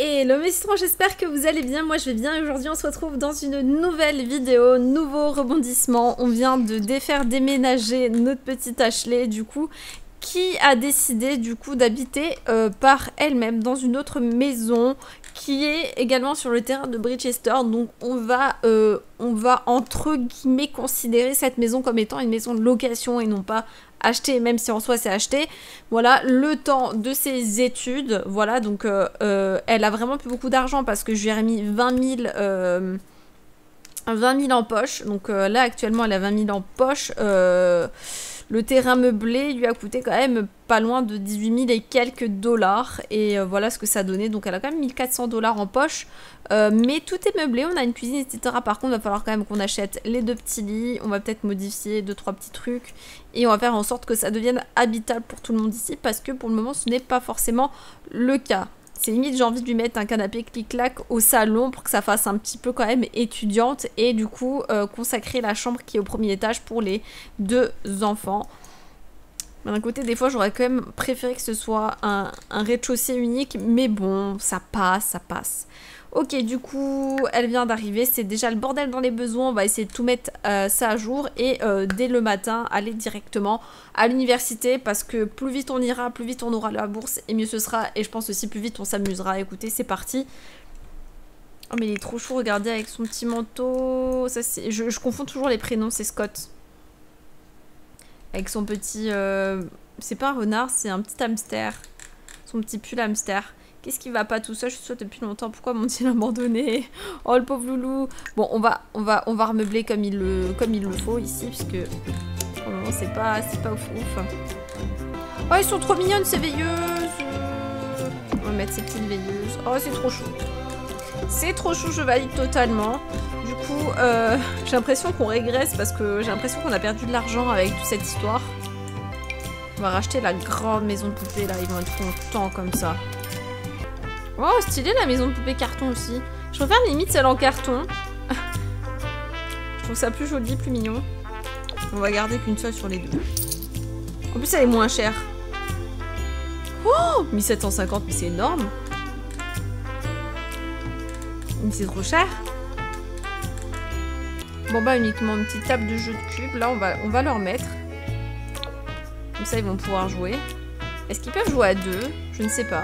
Hello mes citrons, j'espère que vous allez bien, moi je vais bien. Aujourd'hui on se retrouve dans une nouvelle vidéo, nouveau rebondissement. On vient de défaire déménager notre petite Ashley du coup, qui a décidé du coup d'habiter par elle-même dans une autre maison qui est également sur le terrain de Bridchester. Donc on va entre guillemets considérer cette maison comme étant une maison de location et non pas acheter, même si en soi c'est acheté. Voilà, le temps de ses études, voilà, donc elle a vraiment plus beaucoup d'argent parce que je lui ai remis 20 000 en poche, donc là actuellement elle a 20 000 en poche, le terrain meublé lui a coûté quand même pas loin de 18 000 et quelques dollars, et voilà ce que ça donnait, donc elle a quand même 1 400 $ en poche, mais tout est meublé, on a une cuisine, etc. Par contre il va falloir quand même qu'on achète les deux petits lits, on va peut-être modifier 2-3 petits trucs, et on va faire en sorte que ça devienne habitable pour tout le monde ici, parce que pour le moment ce n'est pas forcément le cas. C'est limite, j'ai envie de lui mettre un canapé clic-clac au salon pour que ça fasse un petit peu quand même étudiante, et du coup consacrer la chambre qui est au premier étage pour les deux enfants. D'un côté, des fois, j'aurais quand même préféré que ce soit un rez-de-chaussée unique, mais bon, ça passe, ça passe. Ok, du coup, elle vient d'arriver, c'est déjà le bordel dans les besoins, on va essayer de tout mettre ça à jour, et dès le matin, aller directement à l'université, parce que plus vite on ira, plus vite on aura la bourse, et mieux ce sera, et je pense aussi plus vite on s'amusera. Écoutez, c'est parti. Oh, mais il est trop chaud, regardez, avec son petit manteau, ça, c'est... Je confonds toujours les prénoms, c'est Scott. Avec son petit... c'est pas un renard, c'est un petit hamster. Son petit pull hamster. Qu'est-ce qui va pas tout seul? Je suis sûre depuis longtemps. Pourquoi m'ont-ils abandonné? Oh, le pauvre loulou. Bon, on va remeubler comme il le faut ici, puisque pour le moment, c'est pas ouf ouf. Oh, ils sont trop mignonnes, ces veilleuses. On va mettre ces petites veilleuses. Oh, c'est trop chou. C'est trop chou, je valide totalement. Du coup, j'ai l'impression qu'on régresse parce que j'ai l'impression qu'on a perdu de l'argent avec toute cette histoire. On va racheter la grande maison de poupée, là. Ils vont être contents comme ça. Oh, stylé la maison de poupée carton aussi. Je préfère limite celle en carton. Je trouve ça plus joli, plus mignon. On va garder qu'une seule sur les deux. En plus, elle est moins chère. Oh, 1750, mais c'est énorme. Mais c'est trop cher. Bon bah uniquement une petite table de jeu de cube. Là on va leur mettre. Comme ça ils vont pouvoir jouer. Est-ce qu'ils peuvent jouer à deux? Je ne sais pas.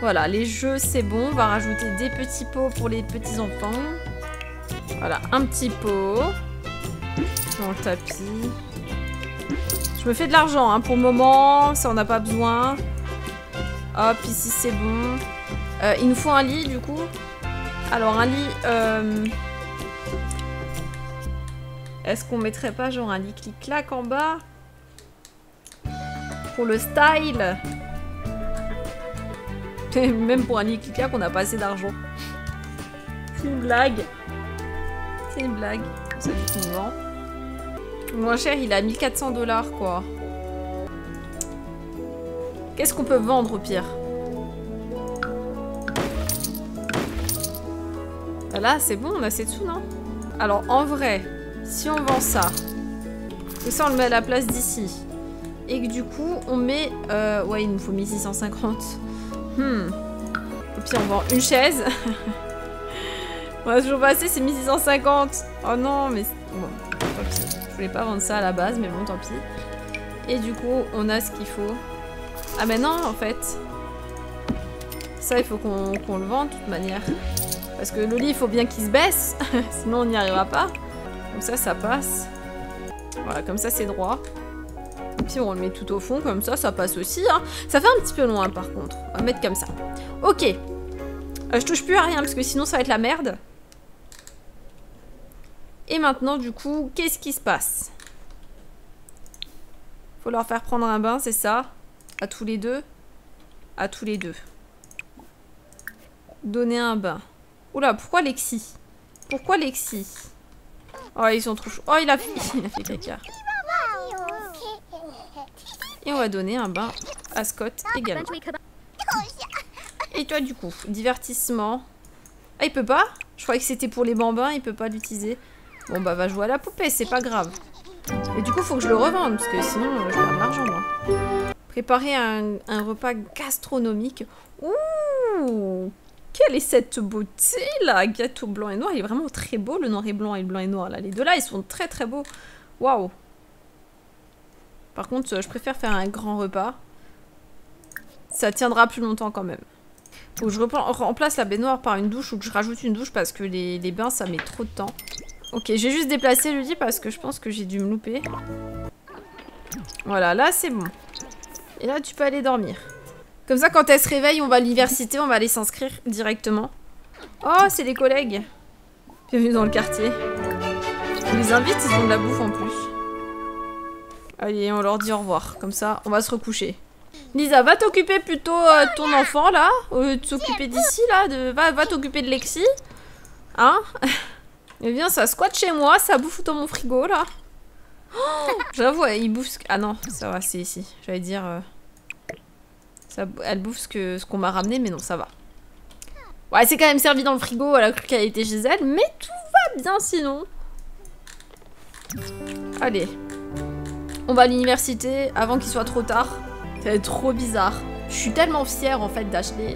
Voilà, les jeux c'est bon. On va rajouter des petits pots pour les petits enfants. Voilà, un petit pot. Dans le tapis. Je me fais de l'argent hein, pour le moment. Ça on n'a pas besoin. Hop, ici c'est bon. Il nous faut un lit du coup. Alors un lit... Est-ce qu'on mettrait pas genre un lit clic-clac en bas? Pour le style. Même pour un lit clic-clac on n'a pas assez d'argent. C'est une blague. C'est une blague. Ça dit qu'on vend. Le moins cher il est à 1 400 $ quoi. Qu'est-ce qu'on peut vendre au pire? Là, c'est bon, on a assez de sous, non? Alors, en vrai, si on vend ça, que ça, on le met à la place d'ici, et que du coup, on met... ouais, il nous faut 1650. Au pire, on vend une chaise. On a toujours pas assez, c'est 1650. Oh non, mais... Bon, tant pis. Je voulais pas vendre ça à la base, mais bon, tant pis. Et du coup, on a ce qu'il faut. Ah, mais non, en fait. Ça, il faut qu'on le vende, de toute manière. Parce que le lit, il faut bien qu'il se baisse, sinon on n'y arrivera pas. Comme ça, ça passe. Voilà, comme ça, c'est droit. Et puis on le met tout au fond, comme ça, ça passe aussi. Hein. Ça fait un petit peu loin, par contre. On va mettre comme ça. Ok. Je touche plus à rien, parce que sinon, ça va être la merde. Et maintenant, du coup, qu'est-ce qui se passe? Faut leur faire prendre un bain, c'est ça? À tous les deux. À tous les deux. Donner un bain. Oula, pourquoi Lexi? Pourquoi Lexi? Oh, ils sont trop chauds. Oh, il a fait caca. Et on va donner un bain à Scott également. Et toi, du coup, divertissement. Ah, il peut pas? Je croyais que c'était pour les bambins, il peut pas l'utiliser. Bon, bah, va jouer à la poupée, c'est pas grave. Et du coup, faut que je le revende, parce que sinon, je perds de l'argent, moi. Préparer un repas gastronomique. Ouh! Ouh, quelle est cette beauté là? Gâteau blanc et noir, il est vraiment très beau le noir et blanc et le blanc et noir là. Les deux là, ils sont très très beaux. Waouh. Par contre, je préfère faire un grand repas. Ça tiendra plus longtemps quand même. Faut que je remplace la baignoire par une douche ou que je rajoute une douche parce que les bains ça met trop de temps. Ok, j'ai juste déplacé le lit parce que je pense que j'ai dû me louper. Voilà, là c'est bon. Et là tu peux aller dormir. Comme ça quand elle se réveille, on va à l'université, on va aller s'inscrire directement. Oh, c'est les collègues. Bienvenue dans le quartier. On les invite, ils ont de la bouffe en plus. Allez, on leur dit au revoir. Comme ça, on va se recoucher. Lisa, va t'occuper plutôt de ton enfant là. Au lieu de s'occuper d'ici là. Va t'occuper de Lexi. Hein? Eh bien, ça squatte chez moi, ça bouffe dans mon frigo là. Oh, j'avoue, il bouffe ce que... Ah non, ça va, c'est ici. J'allais dire... ça... Elle bouffe ce qu'on m'a ramené, mais non, ça va. Ouais, c'est quand même servi dans le frigo, elle a cru qu'elle était chez elle, mais tout va bien sinon. Allez. On va à l'université avant qu'il soit trop tard. Ça va être trop bizarre. Je suis tellement fière en fait d'Ashley.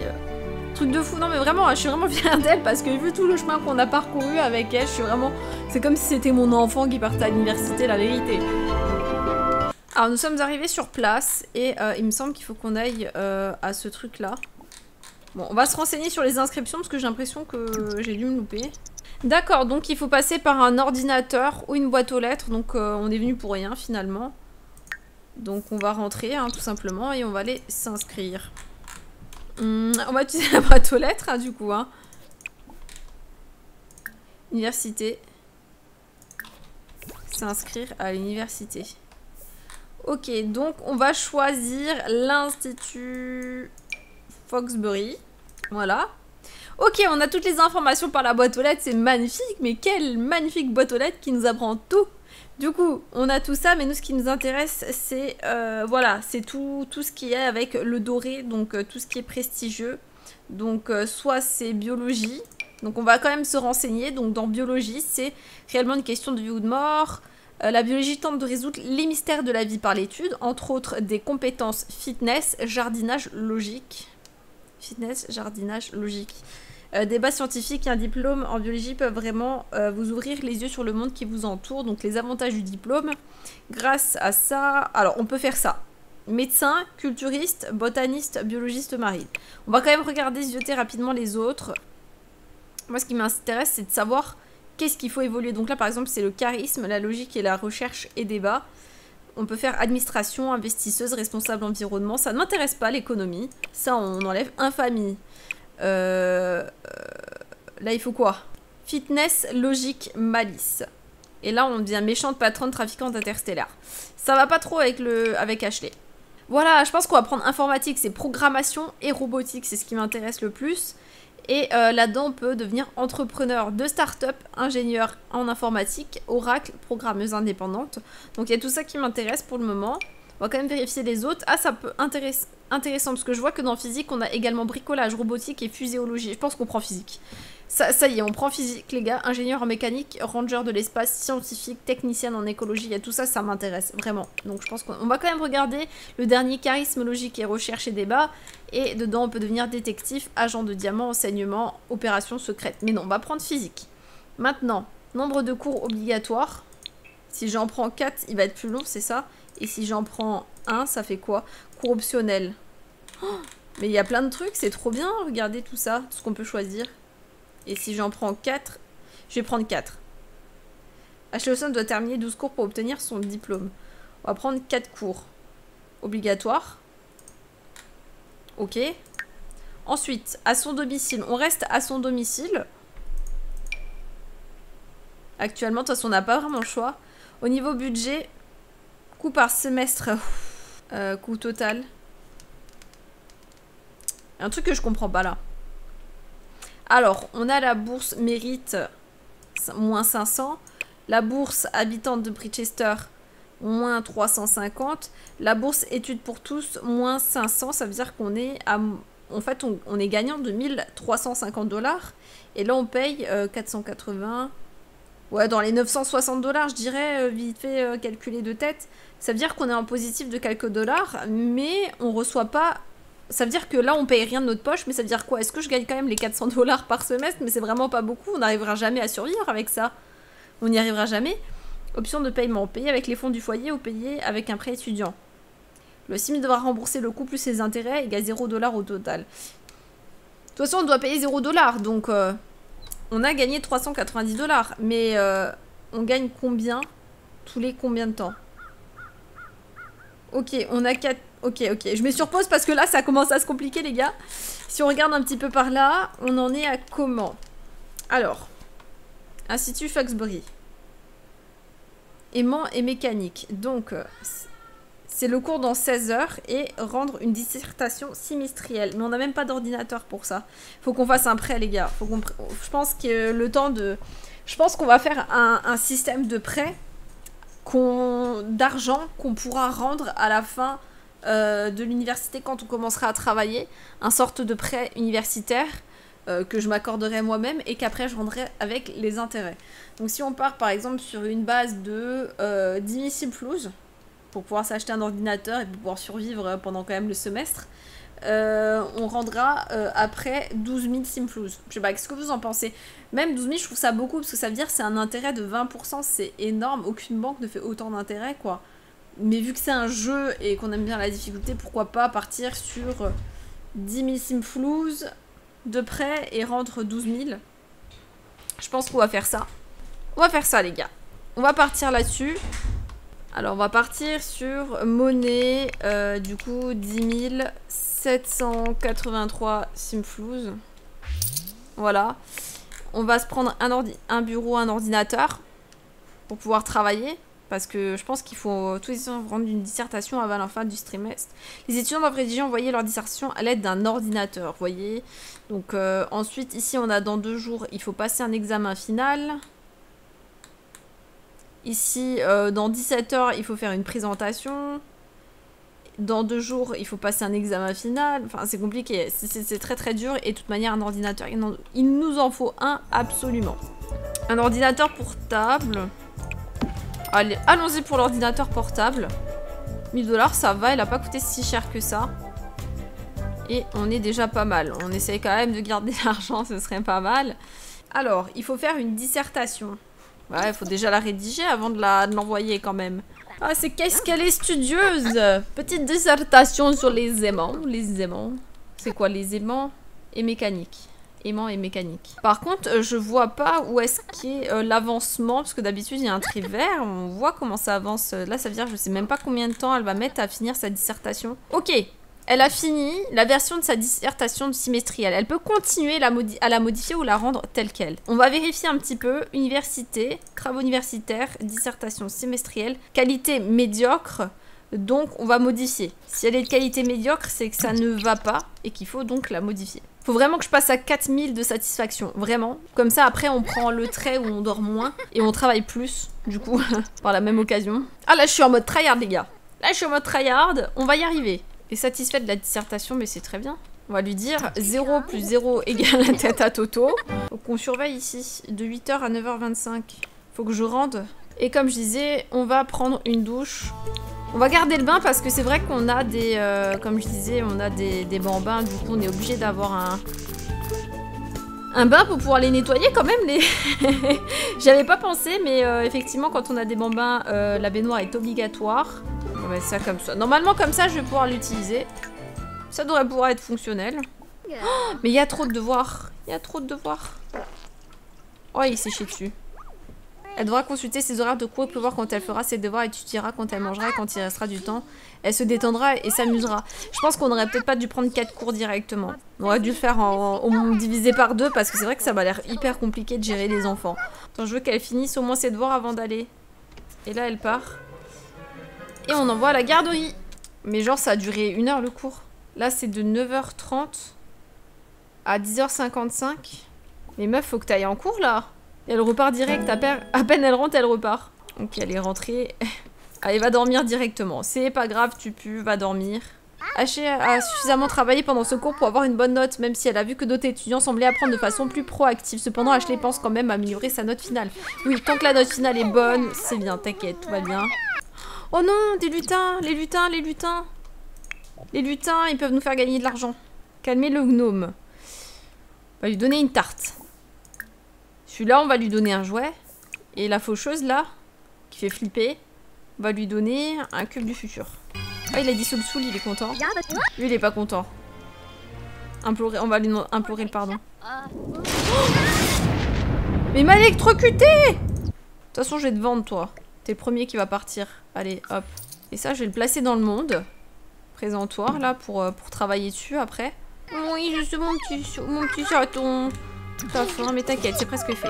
Truc de fou, non mais vraiment, je suis vraiment fière d'elle parce que vu tout le chemin qu'on a parcouru avec elle, je suis vraiment... C'est comme si c'était mon enfant qui partait à l'université, la vérité. Alors nous sommes arrivés sur place et il me semble qu'il faut qu'on aille à ce truc là. Bon, on va se renseigner sur les inscriptions parce que j'ai l'impression que j'ai dû me louper. D'accord, donc il faut passer par un ordinateur ou une boîte aux lettres, donc on est venu pour rien finalement. Donc on va rentrer hein, tout simplement et on va aller s'inscrire. On va utiliser la boîte aux lettres, hein, du coup. Hein. Université. S'inscrire à l'université. Ok, donc on va choisir l'Institut Foxbury. Voilà. Ok, on a toutes les informations par la boîte aux lettres, c'est magnifique. Mais quelle magnifique boîte aux lettres qui nous apprend tout. Du coup, on a tout ça, mais nous, ce qui nous intéresse, c'est voilà, c'est tout ce qui est avec le doré, donc tout ce qui est prestigieux. Donc, soit c'est biologie, donc on va quand même se renseigner. Donc, dans biologie, c'est réellement une question de vie ou de mort. La biologie tente de résoudre les mystères de la vie par l'étude, entre autres des compétences fitness, jardinage logique. Fitness, jardinage logique. Des bases scientifiques et un diplôme en biologie peuvent vraiment vous ouvrir les yeux sur le monde qui vous entoure. Donc les avantages du diplôme. Grâce à ça... Alors on peut faire ça. Médecin, culturiste, botaniste, biologiste marine. On va quand même regarder, zioter rapidement les autres. Moi ce qui m'intéresse c'est de savoir qu'est-ce qu'il faut évoluer. Donc là par exemple c'est le charisme, la logique et la recherche et débat. On peut faire administration, investisseuse, responsable environnement. Ça ne m'intéresse pas l'économie. Ça on enlève infamie. Là il faut quoi? Fitness, logique, malice. Et là on devient méchante patronne trafiquante interstellaire. Ça va pas trop avec, avec Ashley. Voilà, je pense qu'on va prendre informatique. C'est programmation et robotique. C'est ce qui m'intéresse le plus. Et là-dedans on peut devenir entrepreneur de start-up, ingénieur en informatique, oracle, programmeuse indépendante. Donc il y a tout ça qui m'intéresse pour le moment. On va quand même vérifier les autres. Ah, ça peut intéresser. Intéressant parce que je vois que dans physique, on a également bricolage, robotique et fuséologie. Je pense qu'on prend physique. Ça y est, on prend physique, les gars. Ingénieur en mécanique, ranger de l'espace, scientifique, technicienne en écologie. Il y a tout ça, ça m'intéresse vraiment. Donc je pense qu'on va quand même regarder le dernier charisme, logique et recherche et débat. Et dedans, on peut devenir détective, agent de diamant, enseignement, opération secrète. Mais non, on va prendre physique. Maintenant, nombre de cours obligatoires. Si j'en prends 4, il va être plus long, c'est ça. Et si j'en prends 1, ça fait quoi? Cours optionnel. Oh, mais il y a plein de trucs, c'est trop bien. Regardez tout ça, tout ce qu'on peut choisir. Et si j'en prends 4, je vais prendre 4. Ashley Olson doit terminer 12 cours pour obtenir son diplôme. On va prendre 4 cours. Obligatoire. Ok. Ensuite, à son domicile. On reste à son domicile. Actuellement, de toute façon, on n'a pas vraiment le choix. Au niveau budget, coût par semestre, coût total. Un truc que je comprends pas là. Alors, on a la bourse mérite moins 500. La bourse habitante de Bridchester, moins 350. La bourse études pour tous, moins 500. Ça veut dire qu'on est à... En fait, on est gagnant de 1350 $. Et là, on paye 480. Ouais, dans les 960 $, je dirais, vite fait calculé de tête. Ça veut dire qu'on est en positif de quelques dollars, mais on reçoit pas Ça veut dire que là on paye rien de notre poche, mais ça veut dire quoi? Est-ce que je gagne quand même les 400 $ par semestre? Mais c'est vraiment pas beaucoup, on n'arrivera jamais à survivre avec ça. On n'y arrivera jamais. Option de paiement, payer avec les fonds du foyer ou payer avec un prêt étudiant. Le SIM devra rembourser le coût plus ses intérêts et à 0 $ au total. De toute façon on doit payer 0 $, donc on a gagné 390 $. Mais on gagne combien? Tous les combien de temps? Ok, on a 4... Ok, je me surpose parce que là ça commence à se compliquer les gars. Si on regarde un petit peu par là, on en est à comment? Alors, Institut Foxbury. Aimant et mécanique. Donc, c'est le cours dans 16 heures et rendre une dissertation semestrielle. Mais on n'a même pas d'ordinateur pour ça. Faut qu'on fasse un prêt, les gars. Faut qu'on... Je pense que le temps de... Je pense qu'on va faire un système de prêt d'argent qu'on pourra rendre à la fin de l'université quand on commencera à travailler. Un sorte de prêt universitaire que je m'accorderai moi-même et qu'après je rendrai avec les intérêts. Donc si on part par exemple sur une base de 10 000 Simflouz pour pouvoir s'acheter un ordinateur et pouvoir survivre pendant quand même le semestre, on rendra après 12 000 Simflouz. Je sais pas, qu'est-ce que vous en pensez? Même 12 000, je trouve ça beaucoup parce que ça veut dire c'est un intérêt de 20%, c'est énorme, aucune banque ne fait autant d'intérêt quoi. Mais vu que c'est un jeu et qu'on aime bien la difficulté, pourquoi pas partir sur 10 000 Simflouz de près et rendre 12 000. Je pense qu'on va faire ça. On va faire ça les gars. On va partir là-dessus. Alors on va partir sur monnaie, du coup 10 783 Simflouz. Voilà. On va se prendre un bureau, un ordinateur pour pouvoir travailler. Parce que je pense qu'il faut tous les étudiants rendre une dissertation avant la fin du trimestre. Les étudiants doivent rédiger, envoyer leur dissertation à l'aide d'un ordinateur, voyez. Donc ensuite, ici, on a dans 2 jours, il faut passer un examen final. Ici, dans 17 heures, il faut faire une présentation. Dans 2 jours, il faut passer un examen final. Enfin, c'est compliqué, c'est très très dur. Et de toute manière, un ordinateur, il nous en faut un absolument. Un ordinateur portable... Allez, allons-y pour l'ordinateur portable. 1000 $, ça va, il n'a pas coûté si cher que ça. Et on est déjà pas mal. On essaye quand même de garder l'argent, ce serait pas mal. Alors, il faut faire une dissertation. Ouais, il faut déjà la rédiger avant de l'envoyer quand même. Ah, c'est qu'est-ce qu'elle est studieuse! Petite dissertation sur les aimants. Les aimants. C'est quoi les aimants? Et mécanique. Aimant et mécanique. Par contre, je vois pas où est-ce qu'est l'avancement, parce que d'habitude il y a un trait vert, on voit comment ça avance. Là, ça veut dire que je sais même pas combien de temps elle va mettre à finir sa dissertation. Ok, elle a fini la version de sa dissertation semestrielle. Elle peut continuer à la modifier ou la rendre telle qu'elle. On va vérifier un petit peu. Université, travaux universitaires, dissertation semestrielle, qualité médiocre. Donc, on va modifier. Si elle est de qualité médiocre, c'est que ça ne va pas et qu'il faut donc la modifier. Faut vraiment que je passe à 4000 de satisfaction, vraiment. Comme ça, après, on prend le trait où on dort moins et on travaille plus, du coup, par la même occasion. Ah, là, je suis en mode tryhard, les gars. Là, je suis en mode tryhard, on va y arriver. Et satisfait de la dissertation, mais c'est très bien. On va lui dire 0 plus 0 égale la tête à Toto. Donc, on surveille ici, de 8 h à 9 h 25. Faut que je rende. Et comme je disais, on va prendre une douche... On va garder le bain parce que c'est vrai qu'on a des... comme je disais, on a des bains, du coup on est obligé d'avoir un bain pour pouvoir les nettoyer quand même. Les... J'avais pas pensé, mais effectivement quand on a des bains, la baignoire est obligatoire. On va mettre ça comme ça. Normalement comme ça je vais pouvoir l'utiliser. Ça devrait pouvoir être fonctionnel. Oh, mais il y a trop de devoirs. Il y a trop de devoirs. Oh, il s'est chié dessus. Elle devra consulter ses horaires de cours pour voir quand elle fera ses devoirs et étudiera quand elle mangera et quand il restera du temps. Elle se détendra et s'amusera. Je pense qu'on n'aurait peut-être pas dû prendre 4 cours directement. On aurait dû le faire en divisé par 2 parce que c'est vrai que ça m'a l'air hyper compliqué de gérer les enfants. Attends, je veux qu'elle finisse au moins ses devoirs avant d'aller. Et là, elle part. Et on envoie à la garderie. Mais genre, ça a duré 1 heure le cours. Là, c'est de 9 h 30 à 10 h 55. Mais meuf, faut que t'ailles en cours là. Et elle repart direct, à peine elle rentre, elle repart. Donc elle est rentrée. Allez, va dormir directement. C'est pas grave, tu pues, va dormir. Ashley a suffisamment travaillé pendant ce cours pour avoir une bonne note, même si elle a vu que d'autres étudiants semblaient apprendre de façon plus proactive. Cependant, Ashley pense quand même à améliorer sa note finale. Oui, tant que la note finale est bonne, c'est bien, t'inquiète, tout va bien. Oh non, des lutins, les lutins, les lutins. Les lutins, ils peuvent nous faire gagner de l'argent. Calmez le gnome. On va lui donner une tarte. Celui-là, on va lui donner un jouet. Et la faucheuse, là, qui fait flipper, on va lui donner un cube du futur. Ah, il a dit soul, il est content. Lui, il est pas content. Implorer, on va lui implorer le pardon. Mais il m'a électrocuté! De toute façon, je vais te vendre, toi. T'es le premier qui va partir. Allez, hop. Et ça, je vais le placer dans le monde. Présentoir, là, pour travailler dessus, après. Oui, juste mon petit chaton. T'as faim, mais t'inquiète, c'est presque fait.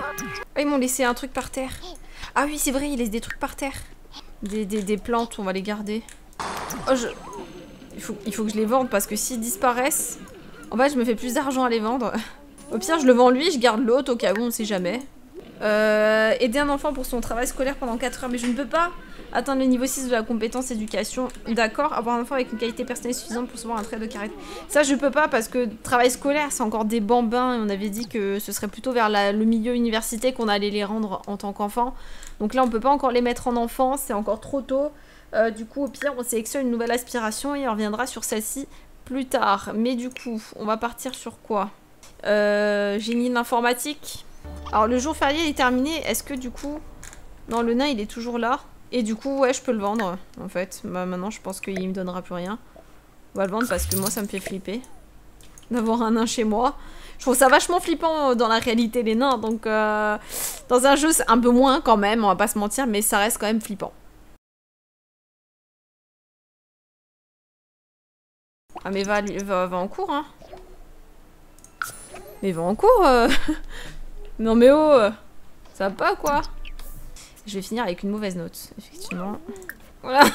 Ah, ils m'ont laissé un truc par terre. Ah oui, c'est vrai, ils laissent des trucs par terre. Des plantes, on va les garder. Oh, il faut que je les vende parce que s'ils disparaissent, en fait, je me fais plus d'argent à les vendre. Au pire, je le vends lui, je garde l'autre au cas où, on sait jamais. Aider un enfant pour son travail scolaire pendant 4 heures, mais je ne peux pas atteindre le niveau 6 de la compétence éducation. D'accord, avoir un enfant avec une qualité personnelle suffisante pour recevoir un trait de caractère. Ça, je peux pas parce que travail scolaire, c'est encore des bambins et on avait dit que ce serait plutôt vers le milieu université qu'on allait les rendre en tant qu'enfants. Donc là, on peut pas encore les mettre en enfant, c'est encore trop tôt. Du coup, au pire, on sélectionne une nouvelle aspiration et on reviendra sur celle-ci plus tard. Mais du coup, on va partir sur quoi? Génie de l'informatique. Alors le jour férié est terminé, est-ce que du coup... Non, le nain il est toujours là. Et du coup, ouais, je peux le vendre, en fait. Bah, maintenant, je pense qu'il me donnera plus rien. On va le vendre parce que moi, ça me fait flipper. D'avoir un nain chez moi. Je trouve ça vachement flippant dans la réalité, les nains. Donc, dans un jeu, c'est un peu moins quand même, on va pas se mentir, mais ça reste quand même flippant. Ah mais va en cours, hein. Mais va en cours Non mais oh, ça va pas quoi. Je vais finir avec une mauvaise note, effectivement. Voilà. Non,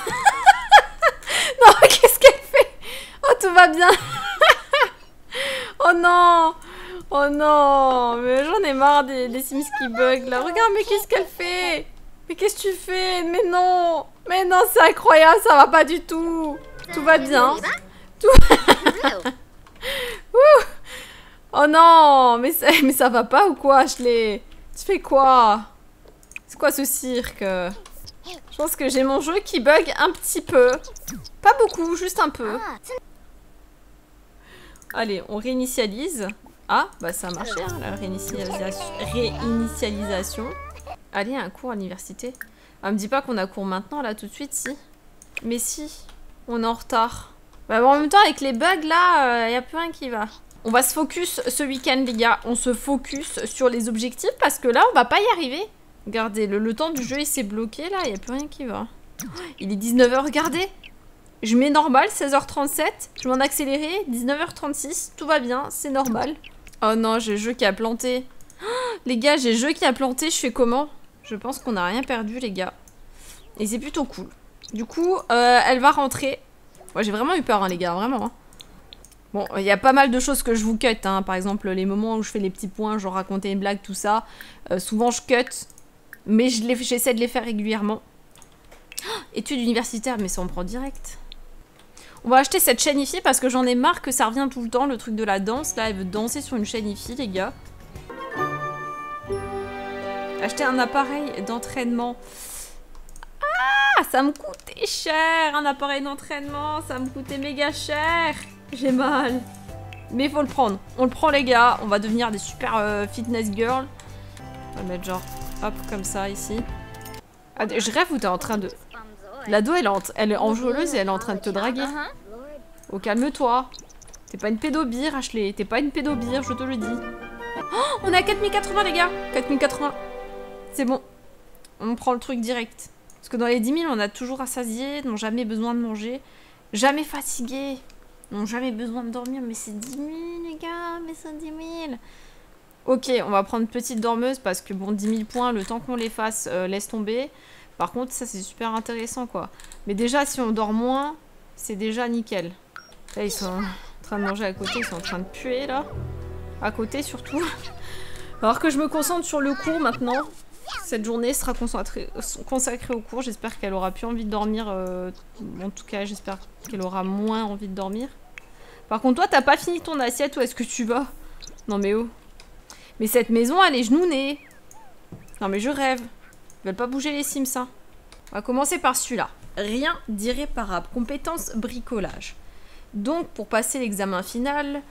qu'est-ce qu'elle fait? Oh, tout va bien. Oh non. Oh non. Mais j'en ai marre des Sims qui bug là. Regarde, mais qu'est-ce qu'elle fait? Mais qu'est-ce que tu fais? Mais non. Mais non, c'est incroyable, ça va pas du tout. Tout va bien. Tout... Ouh. Oh non, mais ça va pas ou quoi, Ashley? Tu fais quoi? C'est quoi ce cirque? Je pense que j'ai mon jeu qui bug un petit peu. Pas beaucoup, juste un peu. Allez, on réinitialise. Ah, bah ça a marché, hein, la réinitialisation. Allez, un cours à l'université. Ah, me dis pas qu'on a cours maintenant, là, tout de suite, si. Mais si, on est en retard. Bah bon, en même temps, avec les bugs, là, y a plus rien qui va. On va se focus ce week-end, les gars. On se focus sur les objectifs parce que là, on va pas y arriver. Regardez, le temps du jeu, il s'est bloqué, là. Il n'y a plus rien qui va. Il est 19h, regardez. Je mets normal, 16h37. Je m'en accéléré, 19h36. Tout va bien, c'est normal. Oh non, j'ai le jeu qui a planté. Les gars, j'ai le jeu qui a planté. Je fais comment? Je pense qu'on n'a rien perdu, les gars. Et c'est plutôt cool. Du coup, elle va rentrer. Moi, j'ai vraiment eu peur, hein, les gars, vraiment. Hein. Bon, il y a pas mal de choses que je vous cut, hein. Par exemple, les moments où je fais les petits points, genre raconter une blague, tout ça. Souvent, je cut, mais j'essaie de les faire régulièrement. Oh, études universitaires, mais ça, on prend direct. On va acheter cette chaîne IFI parce que j'en ai marre que ça revient tout le temps, le truc de la danse. Là, elle veut danser sur une chaîne IFI, les gars. Acheter un appareil d'entraînement. Ah, ça me coûtait cher, un appareil d'entraînement, ça me coûtait méga cher. J'ai mal. Mais il faut le prendre. On le prend, les gars. On va devenir des super fitness girls. On va le mettre genre, hop, comme ça, ici. Ah, je rêve ou t'es en train de... L'ado, elle est enjôleuse et elle est en train de te draguer. Oh, calme-toi. T'es pas une pédobire, Ashley. T'es pas une pédobire, je te le dis. Oh, on est à 4080, les gars. 4080. C'est bon. On prend le truc direct. Parce que dans les 10 000, on a toujours rassasié, n'ont jamais besoin de manger, jamais fatigué. N'ont jamais besoin de dormir, mais c'est 10 000 les gars, mais c'est 10 000. Ok, on va prendre petite dormeuse parce que bon, 10 000 points, le temps qu'on les fasse, laisse tomber. Par contre, ça c'est super intéressant quoi. Mais déjà, si on dort moins, c'est déjà nickel. Là, ils sont en train de manger à côté, ils sont en train de puer là. À côté surtout. Alors que je me concentre sur le cours maintenant. Cette journée sera consacrée au cours. J'espère qu'elle aura plus envie de dormir. En tout cas, j'espère qu'elle aura moins envie de dormir. Par contre, toi, t'as pas fini ton assiette. Où est-ce que tu vas? Non mais oh. Mais cette maison, elle est genounée. Non mais je rêve. Ils veulent pas bouger les Sims, hein. On va commencer par celui-là. Rien d'irréparable. Compétence bricolage. Donc, pour passer l'examen final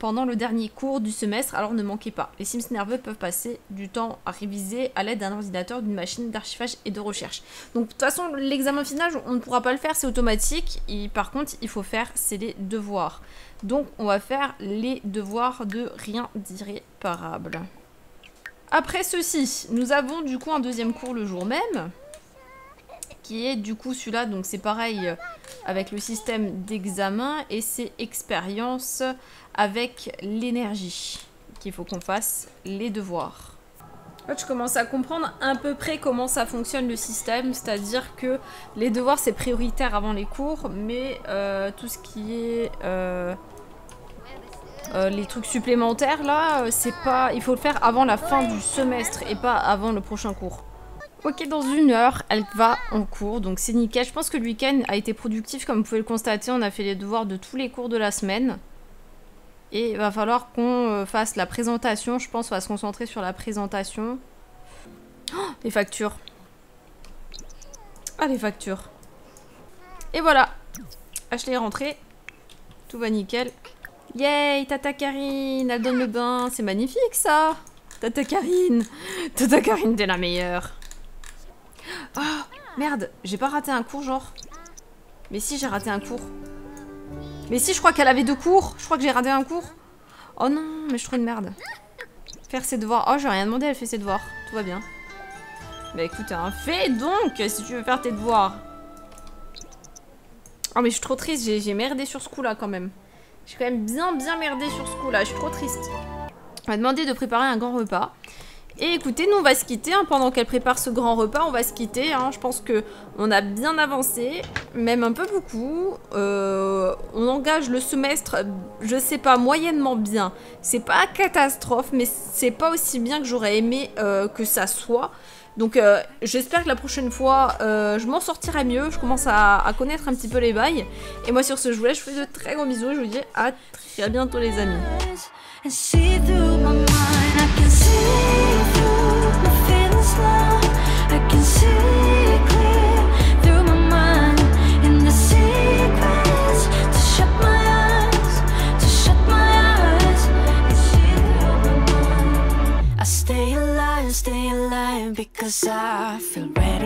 pendant le dernier cours du semestre, alors ne manquez pas. Les Sims nerveux peuvent passer du temps à réviser à l'aide d'un ordinateur, d'une machine d'archivage et de recherche. Donc, de toute façon, l'examen final, on ne pourra pas le faire, c'est automatique. Et, par contre, il faut faire, c'est les devoirs. Donc, on va faire les devoirs de rien d'irréparable. Après ceci, nous avons du coup un deuxième cours le jour même, qui est du coup celui-là, donc c'est pareil avec le système d'examen et c'est expérience avec l'énergie qu'il faut qu'on fasse les devoirs. Là, je commence à comprendre à peu près comment ça fonctionne le système, c'est-à-dire que les devoirs c'est prioritaire avant les cours, mais tout ce qui est... les trucs supplémentaires là, c'est pas... il faut le faire avant la fin du semestre et pas avant le prochain cours. Ok, dans une heure, elle va en cours, donc c'est nickel. Je pense que le week-end a été productif, comme vous pouvez le constater, on a fait les devoirs de tous les cours de la semaine. Et il va falloir qu'on fasse la présentation, je pense, on va se concentrer sur la présentation. Oh, les factures. Ah, les factures. Et voilà, Ashley est rentrée, tout va nickel. Yay, Tata Karine, elle donne le bain, c'est magnifique ça. Tata Karine, t'es la meilleure. Oh, merde, j'ai pas raté un cours genre. Mais si, j'ai raté un cours. Mais si, je crois qu'elle avait deux cours. Je crois que j'ai raté un cours. Oh non, mais je suis trop une merde. Faire ses devoirs. Oh, j'ai rien demandé, elle fait ses devoirs. Tout va bien. Bah écoute, hein, fais donc si tu veux faire tes devoirs. Oh mais je suis trop triste, j'ai merdé sur ce coup là quand même. Je suis quand même bien merdée sur ce coup-là. Je suis trop triste. On m'a demandé de préparer un grand repas. Et écoutez, nous, on va se quitter. Hein, pendant qu'elle prépare ce grand repas, on va se quitter. Hein. Je pense qu'on a bien avancé. Même un peu beaucoup. On engage le semestre, je sais pas, moyennement bien. C'est pas catastrophe, mais c'est pas aussi bien que j'aurais aimé que ça soit. Donc, j'espère que la prochaine fois, je m'en sortirai mieux. Je commence à connaître un petit peu les bails. Et moi, sur ce, je vous laisse. Je vous fais de très gros bisous. Et je vous dis à très bientôt, les amis. Because I feel ready.